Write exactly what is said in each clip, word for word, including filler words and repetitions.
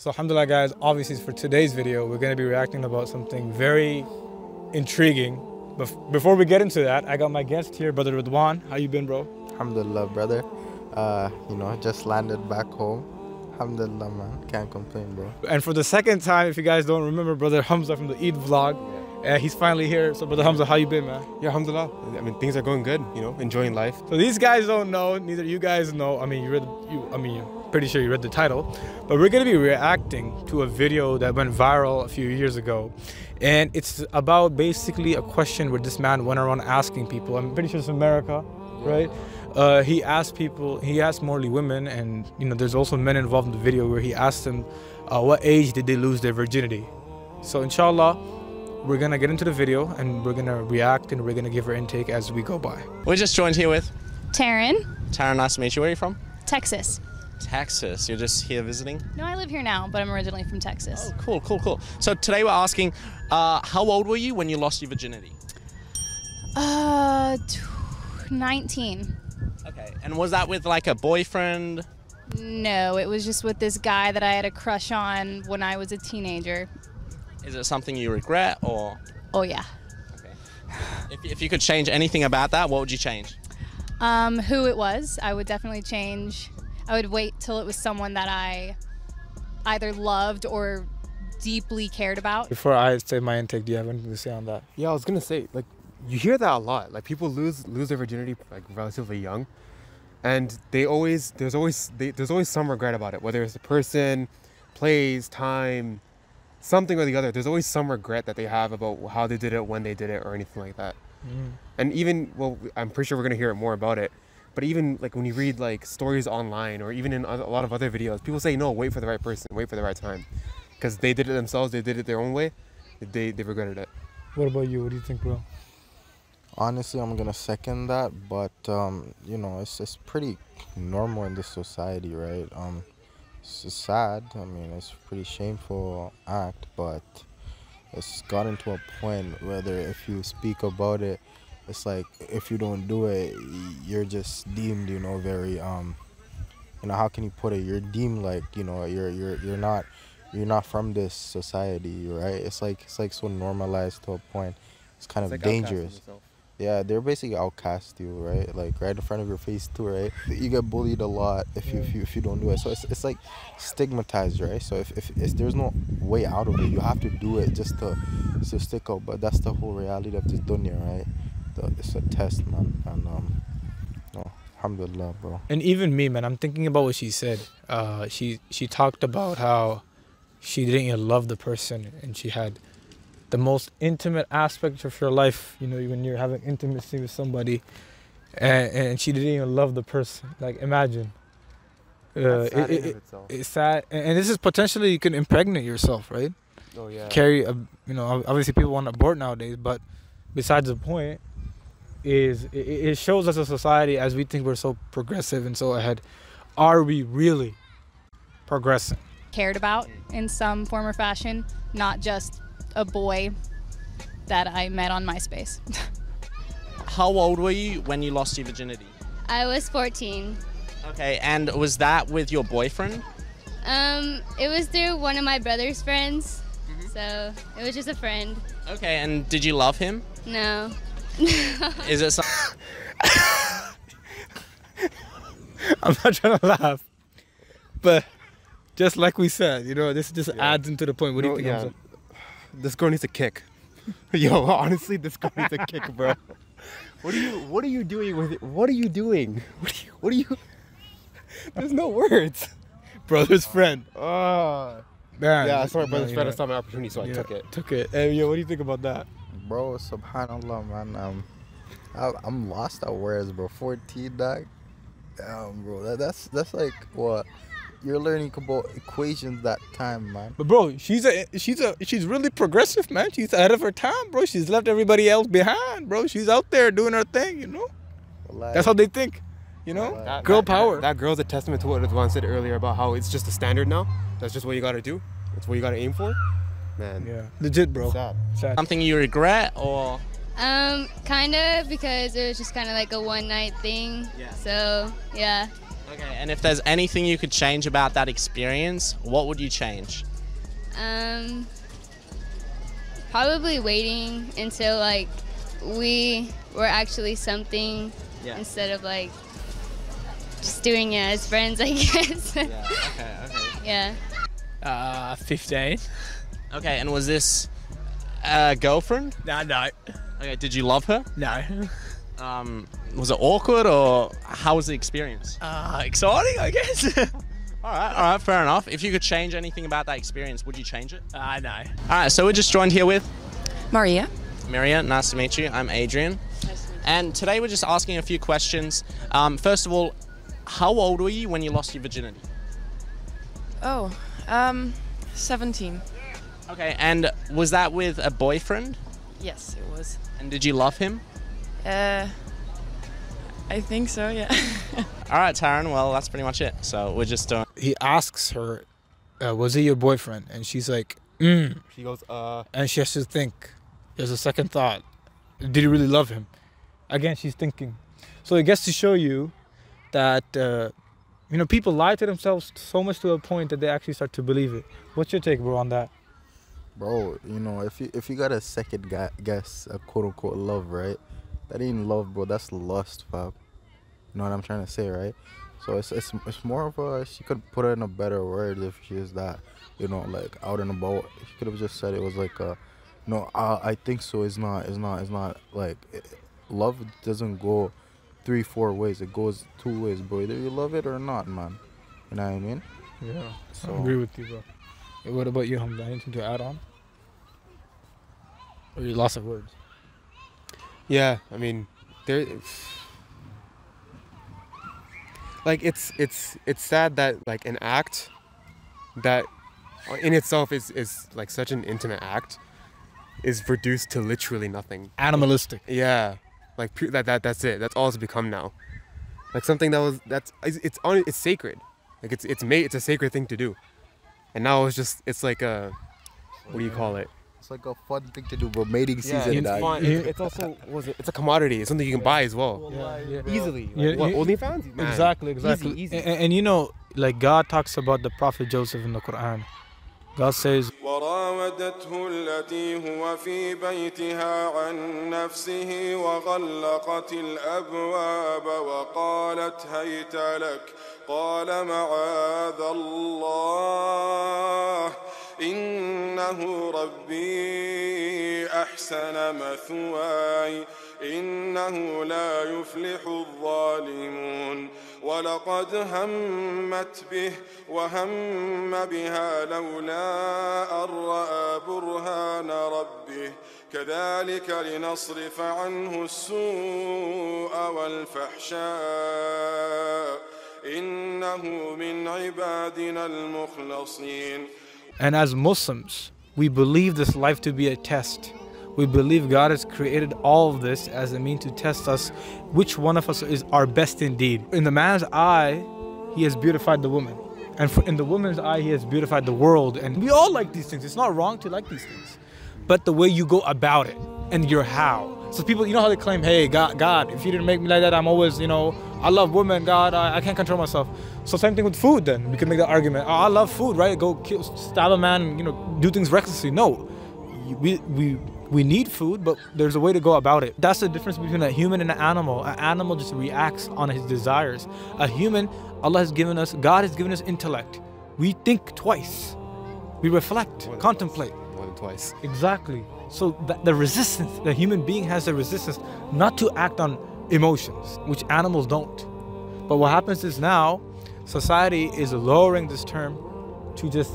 So alhamdulillah guys, obviously for today's video, we're gonna be reacting about something very intriguing. But before we get into that, I got my guest here, brother Ridwan. How you been, bro? Alhamdulillah, brother. Uh, you know, just landed back home. Alhamdulillah, man, can't complain, bro. And for the second time, if you guys don't remember, brother Hamza from the Eid vlog, yeah. uh, he's finally here. So brother Hamza, how you been, man? Yeah, alhamdulillah. I mean, things are going good, you know, enjoying life. So these guys don't know, neither you guys know. I mean, you read, you, I mean, you. Pretty sure you read the title, but we're going to be reacting to a video that went viral a few years ago, and it's about basically a question where this man went around asking people. I'm pretty sure it's America, right? Uh, he asked people, he asked mostly women, and you know, there's also men involved in the video where he asked them, uh, what age did they lose their virginity? So inshallah, we're going to get into the video and we're going to react and we're going to give her intake as we go by. We're just joined here with Taryn. Taryn, nice to meet you. Where are you from? Texas. Texas. You're just here visiting? No, I live here now, but I'm originally from Texas. Oh, cool, cool, cool. So today we're asking, uh, how old were you when you lost your virginity? Uh, nineteen. Okay, and was that with like a boyfriend? No, it was just with this guy that I had a crush on when I was a teenager. Is it something you regret or? Oh yeah. Okay. If, if you could change anything about that, what would you change? Um, who it was. I would definitely change. I would wait till it was someone that I either loved or deeply cared about. Before I say my intake, do you have anything to say on that? Yeah, I was gonna say, like, you hear that a lot. Like, people lose lose their virginity like relatively young, and they always there's always they, there's always some regret about it. Whether it's the person, place, time, something or the other, there's always some regret that they have about how they did it, when they did it, or anything like that. Mm. And even well, I'm pretty sure we're gonna hear more about it. But even like when you read like stories online or even in a lot of other videos, people say, no, wait for the right person, wait for the right time. Because they did it themselves, they did it their own way, they, they regretted it. What about you? What do you think, bro? Honestly, I'm going to second that, but, um, you know, it's, it's pretty normal in this society, right? Um, it's sad. I mean, it's a pretty shameful act, but it's gotten to a point whether if you speak about it, it's like if you don't do it, you're just deemed, you know, very, um, you know, how can you put it? You're deemed like, you know, you're you're you're not, you're not from this society, right? It's like it's like so normalized to a point. It's kind it's of like dangerous. Yeah, they're basically outcast you, right? Like right in front of your face too, right? You get bullied a lot if you if you, if you don't do it. So it's it's like stigmatized, right? So if, if if there's no way out of it, you have to do it just to to stick out. But that's the whole reality of this dunya, right? It's a test, man, and um, oh, alhamdulillah, bro. And even me, man, I'm thinking about what she said. Uh, she she talked about how she didn't love the person, and she had the most intimate aspect of your life. You know, when you're having intimacy with somebody, and, and she didn't even love the person. Like, imagine. Uh, sad it, it, it's sad, and this is potentially you can impregnate yourself, right? Oh yeah. Carry a, you know, obviously people want to abort nowadays, but besides the point. Is it shows us a society as we think we're so progressive and so ahead. Are we really progressing? Cared about in some form or fashion, not just a boy that I met on MySpace. How old were you when you lost your virginity? I was fourteen. Okay, and was that with your boyfriend? Um, it was through one of my brother's friends, mm-hmm. So it was just a friend. Okay, and did you love him? No. Is it something? I'm not trying to laugh, but just like we said, you know, this just yeah. adds into the point. What no, do you think? Yeah. This girl needs a kick. Yo, honestly, this girl needs a kick, bro. What are you? What are you doing with it? What are you doing? What are you? What are you? There's no words. Brother's friend. Oh, man. Yeah, I saw my brother's no, friend. I saw my opportunity, so yeah, I took it. Took it. And yo, what do you think about that? Bro, subhanallah, man. Um, I, I'm lost at words, bro. fourteen, dog. Damn, bro. That, that's that's like what you're learning about equations that time, man. But bro, she's a she's a she's really progressive, man. She's ahead of her time, bro. She's left everybody else behind, bro. She's out there doing her thing, you know. Like, that's how they think, you know. Like, girl that, power. That, that girl's a testament to what Ridwan said earlier about how it's just a standard now. That's just what you gotta do. That's what you gotta aim for. Man, yeah, legit, bro. Sad. Sad. Something you regret or? Um, kind of, because it was just kind of like a one night thing. Yeah. So yeah. Okay, and if there's anything you could change about that experience, what would you change? Um, probably waiting until like we were actually something, yeah, instead of like just doing it as friends, I guess. Yeah. Okay. Okay. Yeah. Uh, fifteen. Okay, and was this a girlfriend? No, no. Okay, did you love her? No. Um, was it awkward, or how was the experience? Uh, exciting, I guess. All right, all right, fair enough. If you could change anything about that experience, would you change it? Uh, no. All right, so we're just joined here with... Maria. Maria, nice to meet you. I'm Adrian. Nice to meet you. And today we're just asking a few questions. Um, first of all, how old were you when you lost your virginity? Oh, um, seventeen. Okay, and was that with a boyfriend? Yes, it was. And did you love him? Uh, I think so, yeah. All right, Taryn, well, that's pretty much it. So we're just doing... He asks her, uh, was he your boyfriend? And she's like, mm. She goes, uh... And she has to think. There's a second thought. Did you really love him? Again, she's thinking. So it gets to show you that, uh, you know, people lie to themselves so much to a point that they actually start to believe it. What's your take, bro, on that? Bro, you know, if you, if you got a second guess, a quote-unquote love, right? That ain't love, bro. That's lust, fam. You know what I'm trying to say, right? So it's, it's it's more of a, she could put it in a better word if she is that, you know, like out and about. She could have just said it was like, a, no, I, I think so. It's not, it's not, it's not like, it, love doesn't go three, four ways. It goes two ways, bro. Either you love it or not, man. You know what I mean? Yeah, so. I agree with you, bro. Hey, what about you, Hamdan? Anything to add on? Or you lost of words? Yeah, I mean, there. Like it's it's it's sad that like an act that in itself is is like such an intimate act is reduced to literally nothing. Animalistic. Yeah, like that that that's it. That's all it's become now. Like something that was that's it's on it's sacred. Like it's it's made it's a sacred thing to do, and now it's just it's like a what do you call it? It's like a fun thing to do, bro. Mating season. Yeah, it's fun. It's, it's also, what was it? It's a commodity. It's something you can yeah. buy as well. Yeah, yeah, yeah. Easily. Like, yeah, what, OnlyFans? Man. Exactly, exactly. Easy, easy. And, and you know, like God talks about the Prophet Joseph in the Quran. God says, إنه ربي أحسن مثواي إنه لا يفلح الظالمون ولقد همت به وهم بها لولا أن رأى برهان ربه كذلك لنصرف عنه السوء والفحشاء إنه من عبادنا المخلصين. And as Muslims, we believe this life to be a test. We believe God has created all of this as a means to test us, which one of us is our best indeed. In the man's eye, he has beautified the woman. And for, in the woman's eye, he has beautified the world. And we all like these things. It's not wrong to like these things. But the way you go about it and your how. So people, you know how they claim, hey, God, God, if you didn't make me like that, I'm always, you know, I love women, God, I, I can't control myself. So same thing with food then. We can make that argument. Oh, I love food, right? Go kill, stab a man, you know, do things recklessly. No, we, we, we need food, but there's a way to go about it. That's the difference between a human and an animal. An animal just reacts on his desires. A human, Allah has given us, God has given us intellect. We think twice. We reflect, contemplate. Twice. More than twice. Exactly. So the, the resistance, the human being has a resistance not to act on emotions, which animals don't. But what happens is now, society is lowering this term to just,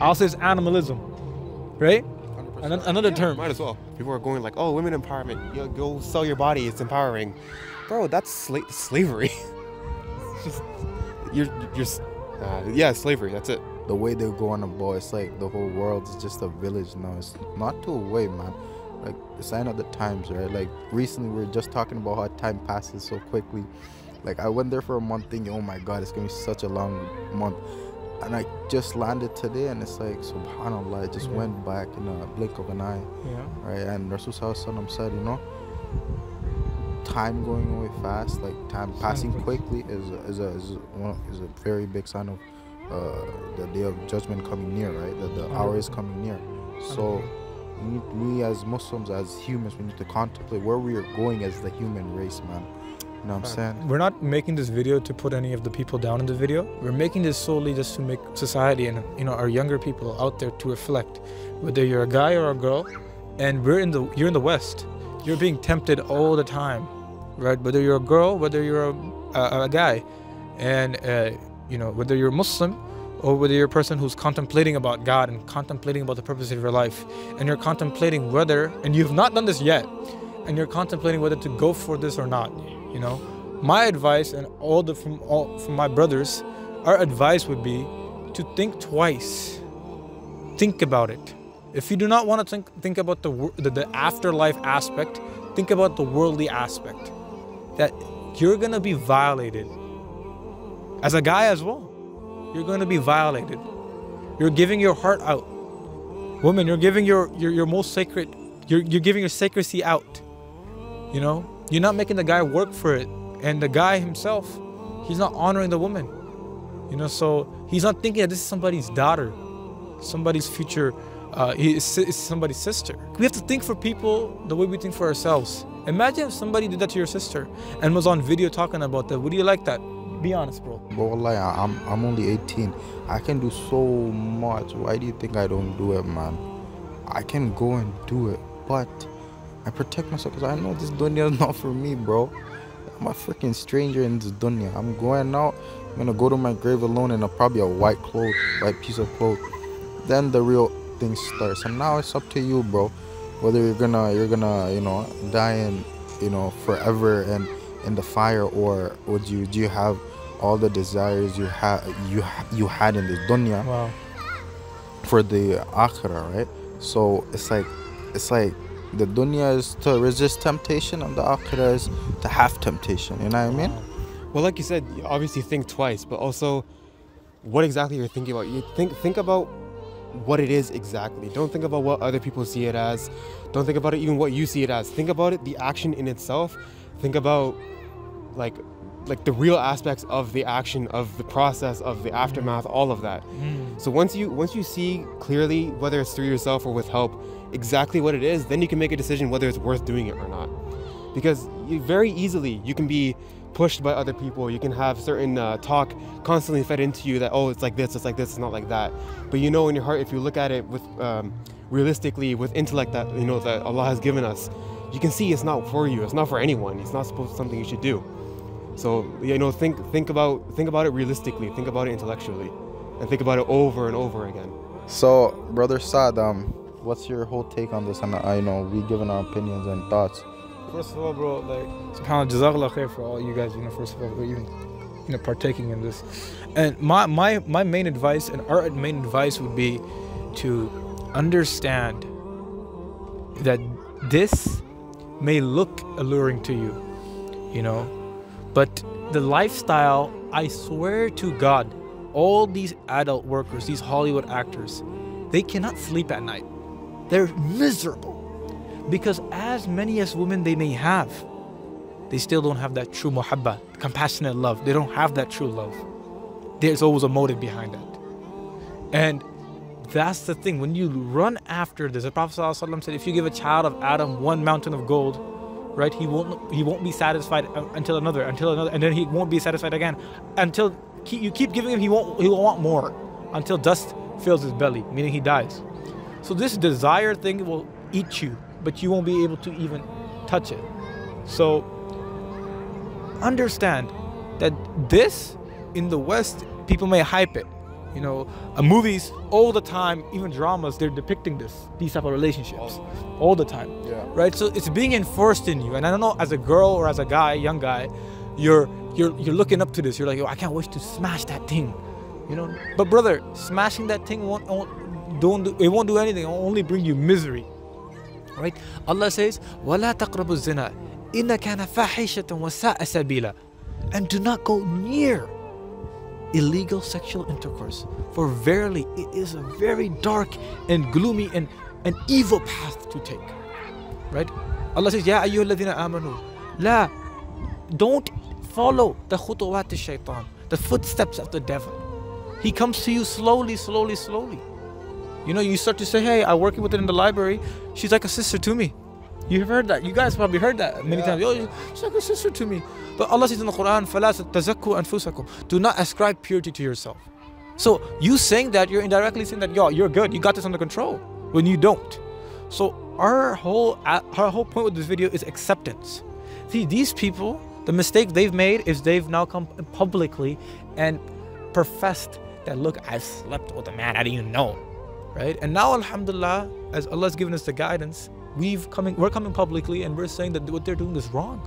I'll say it's animalism, right? An another yeah, term. Might as well. People are going like, oh, women empowerment. You go sell your body, it's empowering. Bro, that's sla slavery. It's just, you're, you're, uh, yeah, slavery, that's it. The way they're going about, it's like the whole world is just a village now. It's not too away, man. Like, the sign of the times, right? Like, recently we were just talking about how time passes so quickly. Like, I went there for a month thinking, oh my God, it's going to be such a long month. And I just landed today, and it's like, subhanAllah, it just yeah. went back in a blink of an eye. Yeah. Right? And Rasul said, you know, time going away fast, like time passing quickly, is a, is a, is, a, is a very big sign of uh, the day of judgment coming near, right? The, the hour is coming near. So we, need, we as Muslims, as humans, we need to contemplate where we are going as the human race, man. You know what I'm saying? We're not making this video to put any of the people down in the video. We're making this solely just to make society and, you know, our younger people out there to reflect. Whether you're a guy or a girl, and we're in the you're in the West, you're being tempted all the time, right? Whether you're a girl, whether you're a, a, a guy, and uh, you know, whether you're Muslim or whether you're a person who's contemplating about God and contemplating about the purpose of your life, and you're contemplating whether, and you've not done this yet, and you're contemplating whether to go for this or not. You know, my advice and all the from all from my brothers, our advice would be to think twice, think about it. If you do not want to think think about the, the the afterlife aspect, think about the worldly aspect. That you're gonna be violated. As a guy as well, you're gonna be violated. You're giving your heart out, woman. You're giving your your your most sacred. You're you're giving your secrecy out. You know. You're not making the guy work for it, and the guy himself, he's not honoring the woman, you know. So he's not thinking that this is somebody's daughter, somebody's future, uh, is, is somebody's sister. We have to think for people the way we think for ourselves. Imagine if somebody did that to your sister and was on video talking about that. Would you like that? Be honest, bro. But wallahi, I'm I'm only eighteen. I can do so much. Why do you think I don't do it, man? I can go and do it, but I protect myself because I know this dunya is not for me, bro. I'm a freaking stranger in this dunya. I'm going out. I'm going to go to my grave alone in a, probably a white cloth, white piece of cloth. Then the real thing starts. And now it's up to you, bro. Whether you're going to, you're gonna, you know, die in, you know, forever and in the fire, or would you, do you have all the desires you, ha you, ha you had in this dunya, wow, for the akhirah, right? So it's like, it's like, the dunya is to resist temptation, and the akhirah is to have temptation. You know what I mean? Well, like you said, you obviously think twice, but also what exactly you're thinking about. You think think about what it is exactly. Don't think about what other people see it as. Don't think about it even what you see it as. Think about it, the action in itself. Think about like like the real aspects of the action, of the process, of the aftermath, all of that. Mm. So once you once you see clearly, whether it's through yourself or with help, exactly what it is, then you can make a decision whether it's worth doing it or not. Because you, very easily you can be pushed by other people. You can have certain uh, talk constantly fed into you that, oh, it's like this, it's like this, it's not like that. But you know in your heart, if you look at it with um, realistically, with intellect that you know that Allah has given us, you can see it's not for you. It's not for anyone. It's not supposed to be something you should do. So you know, think think about think about it realistically. Think about it intellectually, and think about it over and over again. So, brother Saad, um. what's your whole take on this? And I know we've given our opinions and thoughts. First of all, bro, like, subhanAllah, jazakallah khair for all you guys, you know, first of all, for even, you know, partaking in this. And my, my, my main advice and our main advice would be to understand that this may look alluring to you, you know, but the lifestyle, I swear to God, all these adult workers, these Hollywood actors, they cannot sleep at night. They're miserable because as many as women they may have, they still don't have that true muhabba, compassionate love. They don't have that true love. There's always a motive behind that. And that's the thing. When you run after this, the Prophet ﷺ said, if you give a child of Adam one mountain of gold, right, he won't, he won't be satisfied until another, until another, and then he won't be satisfied again. Until you keep giving him, he won't, he will want more until dust fills his belly, meaning he dies. So this desire thing will eat you, but you won't be able to even touch it. So understand that this, in the West, people may hype it. You know, uh, movies all the time, even dramas, they're depicting this, these type of relationships all the time, yeah, right? So it's being enforced in you. And I don't know, as a girl or as a guy, young guy, you're, you're, you're looking up to this. You're like, oh, I can't wait to smash that thing, you know? But brother, smashing that thing won't, won't Don't do, it won't do anything. It will only bring you misery, right? Allah says, "Wala taqrabu zina, inna kana fahishatan wa sa'a sabila," and do not go near illegal sexual intercourse, for verily it is a very dark and gloomy and an evil path to take, right? Allah says, "Ya ayyuhalladhina amanu, la Don't follow the khutuwat of shaitan, the footsteps of the devil. He comes to you slowly, slowly, slowly. You know, you start to say, hey, I'm working with it in the library. She's like a sister to me. You've heard that. You guys probably heard that many yeah. times. Oh, she's like a sister to me. But Allah says in the Quran, فَلَا تَزَكُّوا أَنفُسَكُمْ. Do not ascribe purity to yourself. So you saying that, you're indirectly saying that, yo, you're good. You got this under control when you don't. So our whole, our whole point with this video is acceptance. See, these people, the mistake they've made is they've now come publicly and professed that, look, I slept with a man I didn't even know, right? And now, alhamdulillah, as Allah's given us the guidance, We've coming, we're coming publicly and we're saying that what they're doing is wrong.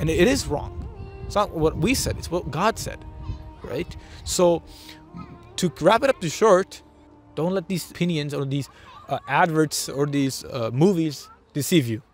And it is wrong. It's not what we said, it's what God said, right? So to wrap it up too short, don't let these opinions or these uh, adverts or these uh, movies deceive you.